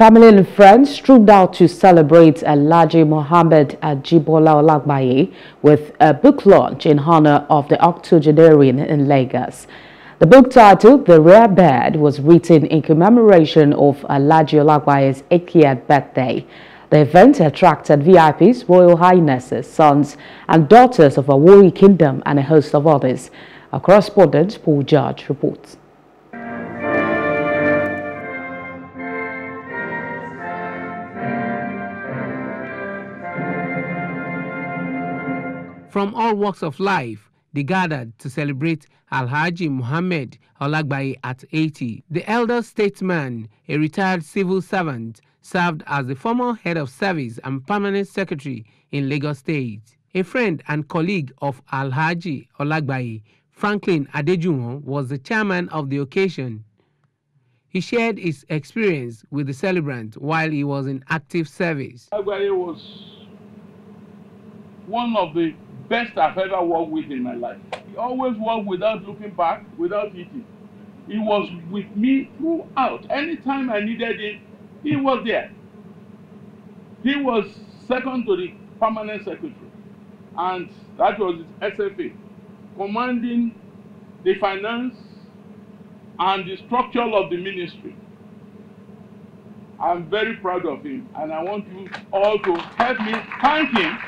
Family and friends trooped out to celebrate Alhaji Muhammad Ajibola Olagbaye with a book launch in honor of the octogenarian in Lagos. The book titled The Rare Bird was written in commemoration of Alhaji Olagbaye's 80th birthday. The event attracted VIPs, Royal Highnesses, sons and daughters of Awori Kingdom and a host of others. Our correspondent Paul George reports. From all walks of life, they gathered to celebrate Alhaji Muhammad Olagbaye at 80. The elder statesman, a retired civil servant, served as the former head of service and permanent secretary in Lagos State. A friend and colleague of Alhaji Olagbaye, Franklin Adejumo, was the chairman of the occasion. He shared his experience with the celebrant while he was in active service. Olagbaye was one of the best I've ever worked with in my life. He always worked without looking back, without eating. He was with me throughout. Anytime I needed him, he was there. He was second to the permanent secretary, and that was his SFA, commanding the finance and the structure of the ministry. I'm very proud of him, and I want you all to help me thank him.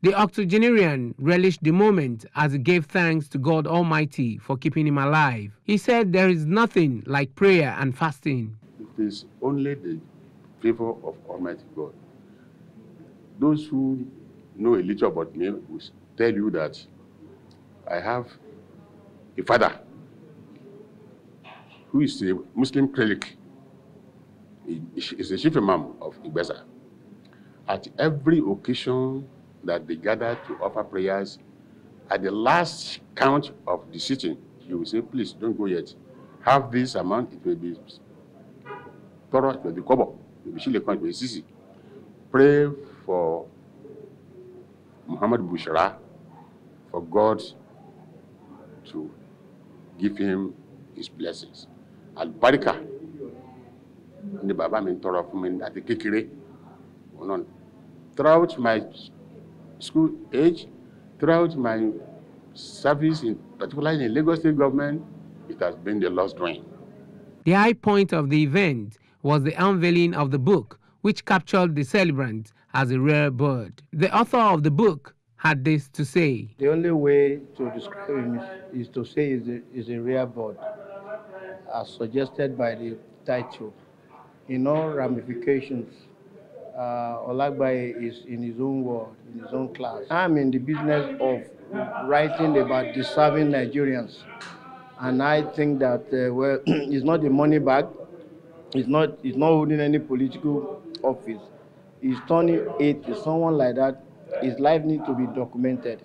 The octogenarian relished the moment as he gave thanks to God Almighty for keeping him alive. He said there is nothing like prayer and fasting. It is only the favor of Almighty God. Those who know a little about me will tell you that I have a father who is a Muslim cleric. He is the chief imam of Ibiza. At every occasion that they gather to offer prayers, at the last count of the sitting, he will say, please, don't go yet. Have this amount, it will be thorough, it will be kobo, it will be shilekon, it will be sisi. Pray for Muhammad Bushara, for God to give him his blessings. Albarika, the Baba mentor of me at the Kikire. Throughout my school age, throughout my service, in particularly in Lagos State government, it has been the Lord's doing. The high point of the event was the unveiling of the book, which captured the celebrant as a rare bird. The author of the book had this to say. The only way to describe him is to say is a rare bird, as suggested by the title. In all ramifications, Olagbaye is in his own world, in his own class. I'm in the business of writing about deserving Nigerians, and I think that well, it's not a money bag, it's not holding any political office. He's turning 80, someone like that. His life needs to be documented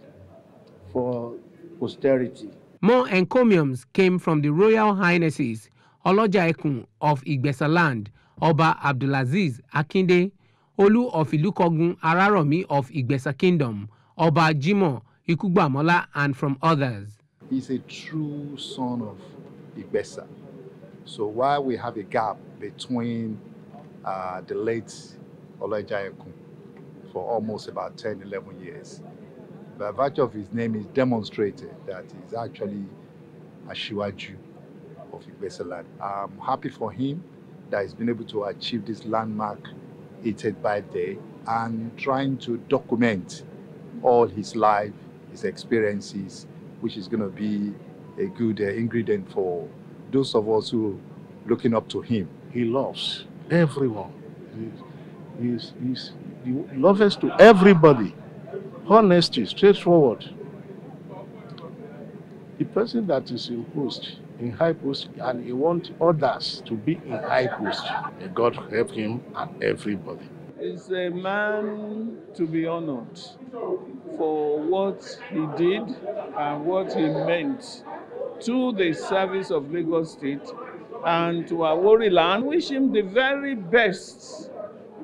for posterity. More encomiums came from the Royal Highnesses Olojaekun of Igbesaland, Oba Abdulaziz Akinde, Olu of Ilukogun, Araromi of Igbesa Kingdom, Oba Jimo, Ikugbamola, and from others. He's a true son of Igbesa. So while we have a gap between the late Olojaekun for almost about 10, 11 years. By virtue of his name, it's demonstrated that he's actually a shiwaju of Igbesaland. I'm happy for him that he's been able to achieve this landmark 80th birthday and trying to document all his life, his experiences, which is going to be a good ingredient for those of us who are looking up to him. He loves everyone. He's lovest to everybody, honesty, straightforward. The person that is in post, in high post, and he wants others to be in high post. May God help him and everybody. He's a man to be honored for what he did and what he meant to the service of Lagos State and to Awori land. Wish him the very best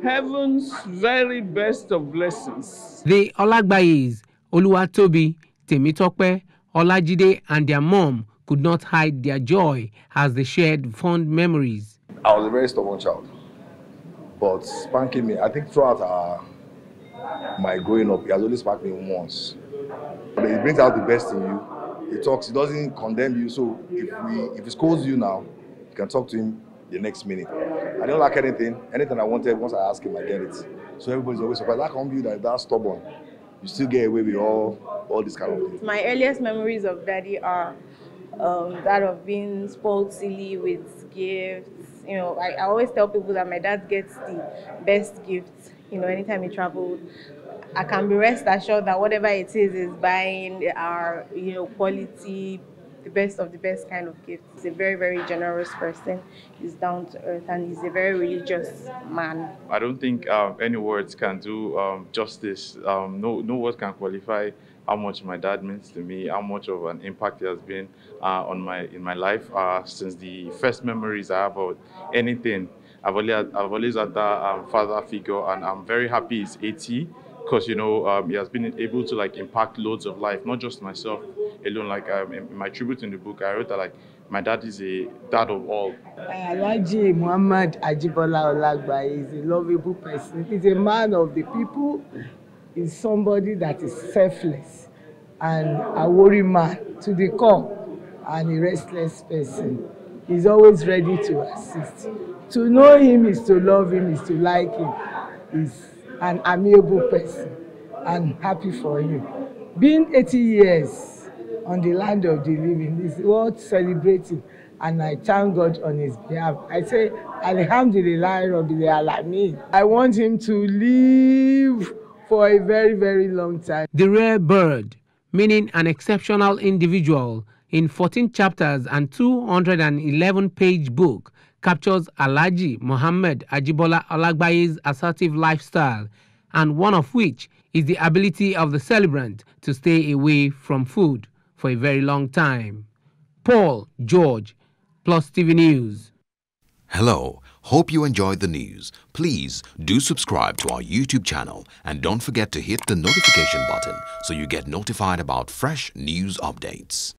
heaven's very best of blessings. The Olagbayes, Oluwa Tobi, Temitope, Olajide and their mom could not hide their joy as they shared fond memories. I was a very stubborn child, but spanking me, I think throughout my growing up, he has only spanked me once. But it brings out the best in you. He talks, he doesn't condemn you, so if he scolds you now, you can talk to him the next minute. I didn't lack anything. Anything I wanted, once I asked him, I get it. So everybody's always surprised. How come you that stubborn? You still get away with all this kind of thing. My earliest memories of Daddy are that of being spoiled silly with gifts. You know, I always tell people that my dad gets the best gifts. You know, anytime he traveled, I can be rest assured that whatever it is buying our, you know, quality, the best of the best kind of gift. He's a very, very generous person. He's down to earth and he's a very religious man. I don't think any words can do justice. No word can qualify how much my dad means to me, how much of an impact he has been in my life since the first memories I have of anything. I've always had that father figure, and I'm very happy he's 80. Because, you know, he has been able to, like, impact loads of life, not just myself alone. Like, in my tribute in the book, I wrote that, like, my dad is a dad of all. Alhaji Muhammad Ajibola Olagbaye is a lovable person. He's a man of the people. He's somebody that is selfless and a worry man to the core and a restless person. He's always ready to assist. To know him is to love him, is to like him. He's an amiable person, and happy for him. Being 80 years on the land of the living is worth celebrating, and I thank God on his behalf. I say, Alhamdulillah, alameen. I want him to live for a very, very long time. The Rare Bird, meaning an exceptional individual, in 14 chapters and 211-page book, captures Alhaji Muhammad Ajibola Olagbaye's assertive lifestyle, and one of which is the ability of the celebrant to stay away from food for a very long time. Paul George, Plus TV News. Hello, hope you enjoyed the news. Please do subscribe to our YouTube channel and don't forget to hit the notification button so you get notified about fresh news updates.